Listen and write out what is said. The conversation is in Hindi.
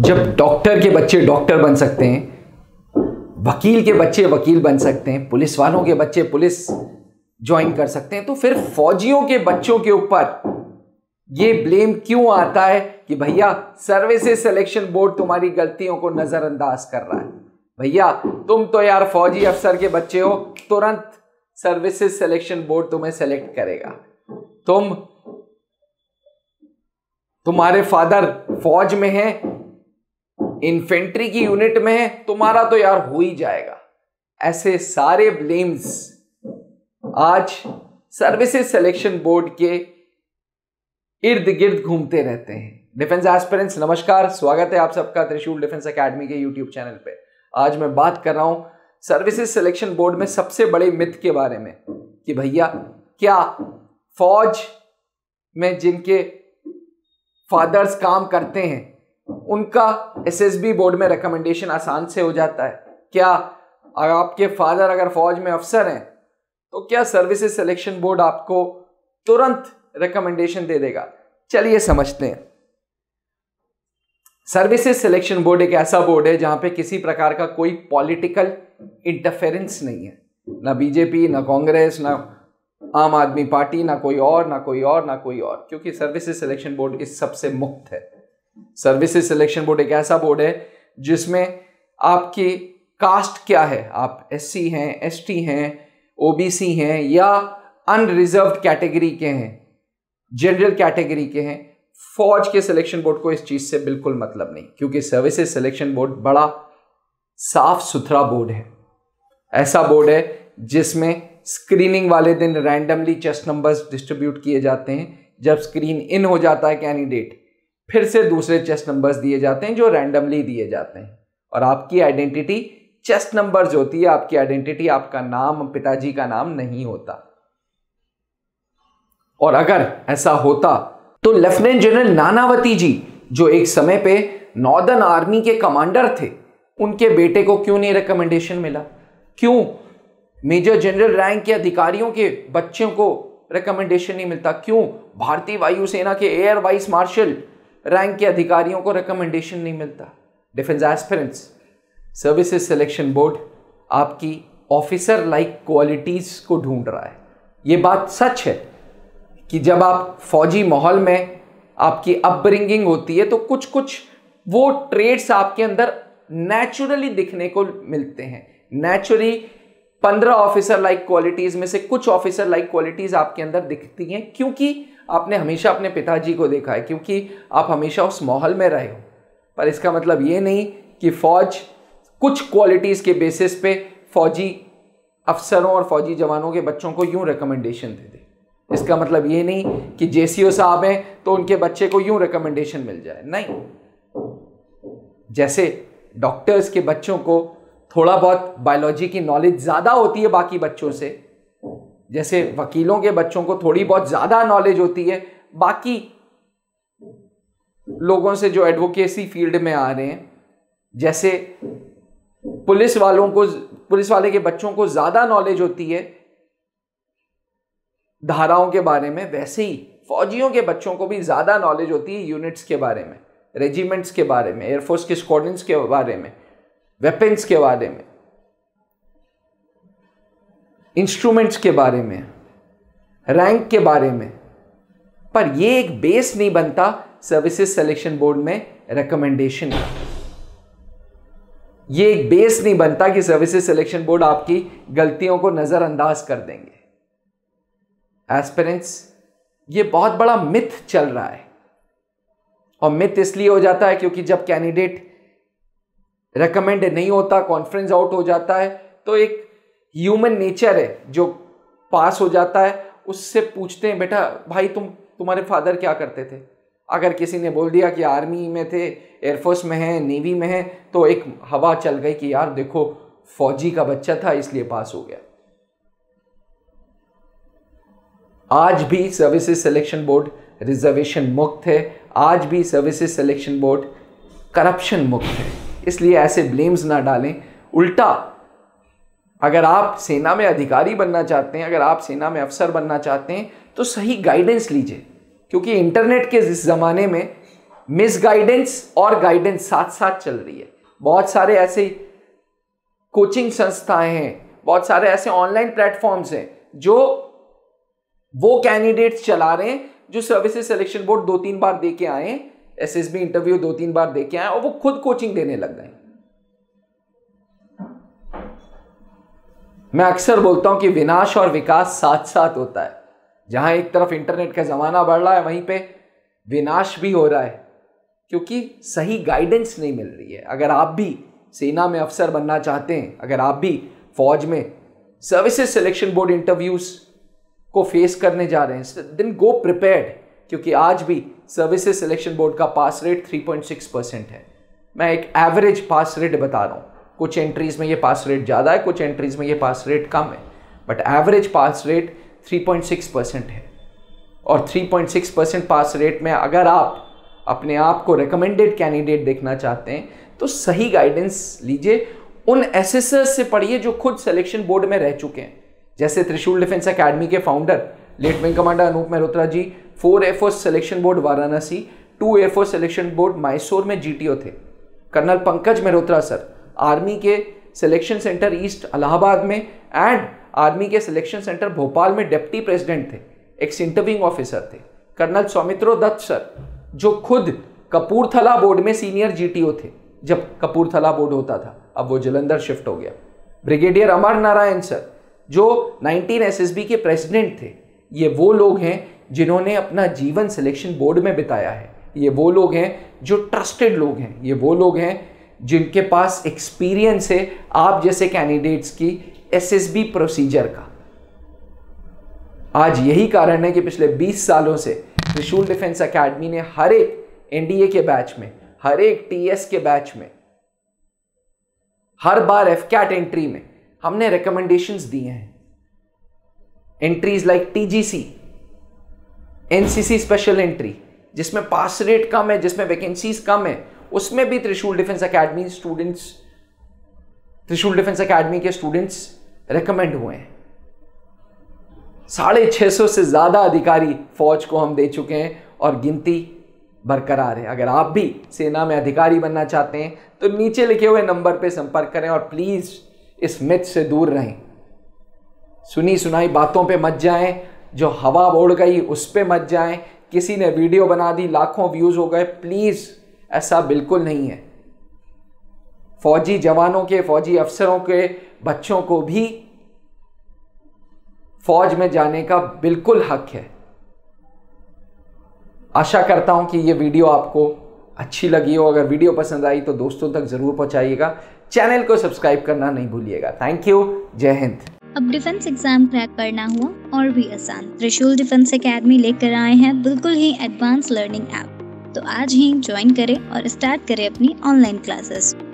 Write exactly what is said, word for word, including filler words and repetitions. जब डॉक्टर के बच्चे डॉक्टर बन सकते हैं, वकील के बच्चे वकील बन सकते हैं, पुलिस वालों के बच्चे पुलिस ज्वाइन कर सकते हैं, तो फिर फौजियों के बच्चों के ऊपर ये ब्लेम क्यों आता है कि भैया सर्विसेज सेलेक्शन बोर्ड तुम्हारी गलतियों को नजरअंदाज कर रहा है। भैया तुम तो यार फौजी अफसर के बच्चे हो, तुरंत सर्विसेज सेलेक्शन बोर्ड तुम्हें सेलेक्ट करेगा। तुम तुम्हारे फादर फौज में है, इन्फेंट्री की यूनिट में है, तुम्हारा तो यार हो ही जाएगा। ऐसे सारे ब्लेम्स आज सर्विसेज सिलेक्शन बोर्ड के इर्द गिर्द घूमते रहते हैं। डिफेंस एस्पिरेंट्स नमस्कार, स्वागत है आप सबका त्रिशूल डिफेंस एकेडमी के यूट्यूब चैनल पे। आज मैं बात कर रहा हूं सर्विसेज सिलेक्शन बोर्ड में सबसे बड़े मिथ के बारे में कि भैया क्या फौज में जिनके फादर्स काम करते हैं उनका एसएसबी बोर्ड में रिकमेंडेशन आसान से हो जाता है? क्या आपके फादर अगर फौज में अफसर हैं तो क्या सर्विसेज सिलेक्शन बोर्ड आपको तुरंत रिकमेंडेशन दे देगा? चलिए समझते हैं। सर्विसेज सिलेक्शन बोर्ड एक ऐसा बोर्ड है जहां पे किसी प्रकार का कोई पॉलिटिकल इंटरफेरेंस नहीं है, ना बीजेपी, ना कांग्रेस, ना आम आदमी पार्टी, ना कोई और ना कोई और ना कोई और, क्योंकि सर्विसेज सिलेक्शन बोर्ड इस सबसे मुक्त है। सर्विसेज सिलेक्शन बोर्ड एक ऐसा बोर्ड है जिसमें आपकी कास्ट क्या है, आप एससी हैं, एसटी हैं, ओबीसी हैं या अनरिजर्व्ड कैटेगरी के हैं, जनरल कैटेगरी के हैं, फौज के सिलेक्शन बोर्ड को इस चीज से बिल्कुल मतलब नहीं, क्योंकि सर्विसेज सिलेक्शन बोर्ड बड़ा साफ सुथरा बोर्ड है। ऐसा बोर्ड है जिसमें स्क्रीनिंग वाले दिन रैंडमली चेस्ट नंबर्स डिस्ट्रीब्यूट किए जाते हैं। जब स्क्रीन इन हो जाता है कैंडिडेट, फिर से दूसरे चेस्ट नंबर्स दिए जाते हैं जो रैंडमली दिए जाते हैं, और आपकी आइडेंटिटी चेस्ट नंबर्स होती है। आपकी आइडेंटिटी, आपका नाम, पिताजी का नाम नहीं होता। और अगर ऐसा होता तो लेफ्टिनेंट जनरल नानावती जी, जो एक समय पे नॉर्दर्न आर्मी के कमांडर थे, उनके बेटे को क्यों नहीं रिकमेंडेशन मिला? क्यों मेजर जनरल रैंक के अधिकारियों के बच्चों को रिकमेंडेशन नहीं मिलता? क्यों भारतीय वायुसेना के एयर वाइस मार्शल रैंक के अधिकारियों को रिकमेंडेशन नहीं मिलता? Defence aspirants, services selection board आपकी ऑफिसर लाइक क्वालिटीज़ को ढूंढ रहा है। ये बात सच है कि जब आप फौजी माहौल में आपकी अपब्रिंगिंग होती है तो कुछ कुछ वो ट्रेड्स आपके अंदर नेचुरली दिखने को मिलते हैं। नेचुरली पंद्रह ऑफिसर लाइक क्वालिटीज़ में से कुछ ऑफिसर लाइक क्वालिटीज़ आपके अंदर दिखती हैं, क्योंकि आपने हमेशा अपने पिताजी को देखा है, क्योंकि आप हमेशा उस माहौल में रहे हो। पर इसका मतलब ये नहीं कि फौज कुछ क्वालिटीज़ के बेसिस पे फौजी अफसरों और फौजी जवानों के बच्चों को यूं रिकमेंडेशन दे दे। इसका मतलब ये नहीं कि जेसीओ साहब हैं तो उनके बच्चे को यूं रिकमेंडेशन मिल जाए। नहीं, जैसे डॉक्टर्स के बच्चों को थोड़ा बहुत बायोलॉजी की नॉलेज ज़्यादा होती है बाकी बच्चों से, जैसे वकीलों के बच्चों को थोड़ी बहुत ज़्यादा नॉलेज होती है बाकी लोगों से जो एडवोकेसी फील्ड में आ रहे हैं, जैसे पुलिस वालों को पुलिस वाले के बच्चों को ज़्यादा नॉलेज होती है धाराओं के बारे में, वैसे ही फौजियों के बच्चों को भी ज़्यादा नॉलेज होती है यूनिट्स के बारे में, रेजिमेंट्स के बारे में, एयरफोर्स के स्क्वाड्रन्स के बारे में, वेपन्स के बारे में, इंस्ट्रूमेंट्स के बारे में, रैंक के बारे में। पर ये एक बेस नहीं बनता सर्विसेज सिलेक्शन बोर्ड में रिकमेंडेशन का। ये एक बेस नहीं बनता कि सर्विसेज सिलेक्शन बोर्ड आपकी गलतियों को नज़रअंदाज कर देंगे। एस्पिरेंट्स, ये बहुत बड़ा मिथ चल रहा है, और मिथ इसलिए हो जाता है क्योंकि जब कैंडिडेट रिकमेंड नहीं होता, कॉन्फ्रेंस आउट हो जाता है, तो एक ह्यूमन नेचर है जो पास हो जाता है, उससे पूछते हैं बेटा भाई तुम तुम्हारे फादर क्या करते थे? अगर किसी ने बोल दिया कि आर्मी में थे, एयरफोर्स में हैं, नेवी में हैं, तो एक हवा चल गई कि यार देखो फौजी का बच्चा था इसलिए पास हो गया। आज भी सर्विसेज सिलेक्शन बोर्ड रिजर्वेशन मुक्त है, आज भी सर्विसेज सिलेक्शन बोर्ड करप्शन मुक्त है, इसलिए ऐसे ब्लेम्स ना डालें। उल्टा अगर आप सेना में अधिकारी बनना चाहते हैं, अगर आप सेना में अफसर बनना चाहते हैं, तो सही गाइडेंस लीजिए, क्योंकि इंटरनेट के इस ज़माने में मिस गाइडेंस और गाइडेंस साथ साथ चल रही है। बहुत सारे ऐसे कोचिंग संस्थाएं हैं, बहुत सारे ऐसे ऑनलाइन प्लेटफॉर्म्स हैं जो वो कैंडिडेट्स चला रहे हैं जो सर्विसेज सेलेक्शन बोर्ड दो तीन बार दे के आए, एस एस बी इंटरव्यू दो तीन बार दे के आए और वो खुद कोचिंग देने लग गए। मैं अक्सर बोलता हूं कि विनाश और विकास साथ साथ होता है। जहां एक तरफ इंटरनेट का ज़माना बढ़ रहा है, वहीं पे विनाश भी हो रहा है, क्योंकि सही गाइडेंस नहीं मिल रही है। अगर आप भी सेना में अफसर बनना चाहते हैं, अगर आप भी फौज में सर्विसेज सिलेक्शन बोर्ड इंटरव्यूज़ को फेस करने जा रहे हैं, देन गो प्रिपेयर्ड, क्योंकि आज भी सर्विसेज सिलेक्शन बोर्ड का pass rate three point six percent है। मैं एक एवरेज पास रेट बता रहा हूँ, कुछ एंट्रीज़ में ये पास रेट ज़्यादा है, कुछ एंट्रीज़ में ये पास रेट कम है, but average pass rate three point six percent है। और three point six percent pass rate में अगर आप अपने आप को रिकमेंडेड कैंडिडेट देखना चाहते हैं तो सही गाइडेंस लीजिए, उन एसेसर्स से पढ़िए जो खुद सिलेक्शन बोर्ड में रह चुके हैं, जैसे त्रिशूल डिफेंस एकेडमी के founder late wing commander Anoop Mehrotra ji four F O selection board Varanasi, two F O selection board Mysore में जी टी ओ थे। Colonel Pankaj Mehrotra sir army के सिलेक्शन सेंटर ईस्ट इलाहाबाद में एंड आर्मी के सिलेक्शन सेंटर भोपाल में डिप्टी प्रेसिडेंट थे, एक्स इंटरव्यूइंग ऑफिसर थे। कर्नल सौमित्रो दत्त सर जो खुद कपूरथला बोर्ड में सीनियर जीटीओ थे जब कपूरथला बोर्ड होता था, अब वो जलंधर शिफ्ट हो गया। ब्रिगेडियर अमर नारायण सर जो नाइनटीन एसएसबी के प्रेसिडेंट थे, ये वो लोग हैं जिन्होंने अपना जीवन सिलेक्शन बोर्ड में बिताया है, ये वो लोग हैं जो ट्रस्टेड लोग हैं, ये वो लोग हैं जिनके पास एक्सपीरियंस है आप जैसे कैंडिडेट्स की एसएसबी प्रोसीजर का। आज यही कारण है कि पिछले बीस सालों से त्रिशूल डिफेंस एकेडमी ने हर एक एनडीए के बैच में, हर एक टीएस के बैच में, हर बार एफकैट एंट्री में हमने रिकमेंडेशंस दिए हैं। Entries like TGC, NCC special entry जिसमें पास रेट कम है, जिसमें वैकेंसीज कम है, उसमें भी Trishul defence academy students Trishul defence academy के स्टूडेंट्स रेकमेंड हुए हैं। साढ़े छः सौ से ज़्यादा अधिकारी फौज को हम दे चुके हैं और गिनती बरकरार है। अगर आप भी सेना में अधिकारी बनना चाहते हैं तो नीचे लिखे हुए नंबर पर संपर्क करें और प्लीज़ इस मिथ से दूर रहें। सुनी सुनाई बातों पे मत जाएं, जो हवा उड़ गई उस पर मत जाएं। किसी ने वीडियो बना दी, लाखों व्यूज़ हो गए, प्लीज़ ऐसा बिल्कुल नहीं है। फौजी जवानों के, फौजी अफसरों के बच्चों को भी फौज में जाने का बिल्कुल हक है। आशा करता हूं कि ये वीडियो आपको अच्छी लगी हो। अगर वीडियो पसंद आई तो दोस्तों तक जरूर पहुंचाइएगा। चैनल को सब्सक्राइब करना नहीं भूलिएगा। थैंक यू, जय हिंद। अब डिफेंस एग्जाम क्रैक करना हुआ और भी आसान, त्रिशूल डिफेंस एकेडमी लेकर आए हैं बिल्कुल ही एडवांस लर्निंग ऐप। तो आज ही ज्वाइन करें और स्टार्ट करें अपनी ऑनलाइन क्लासेस।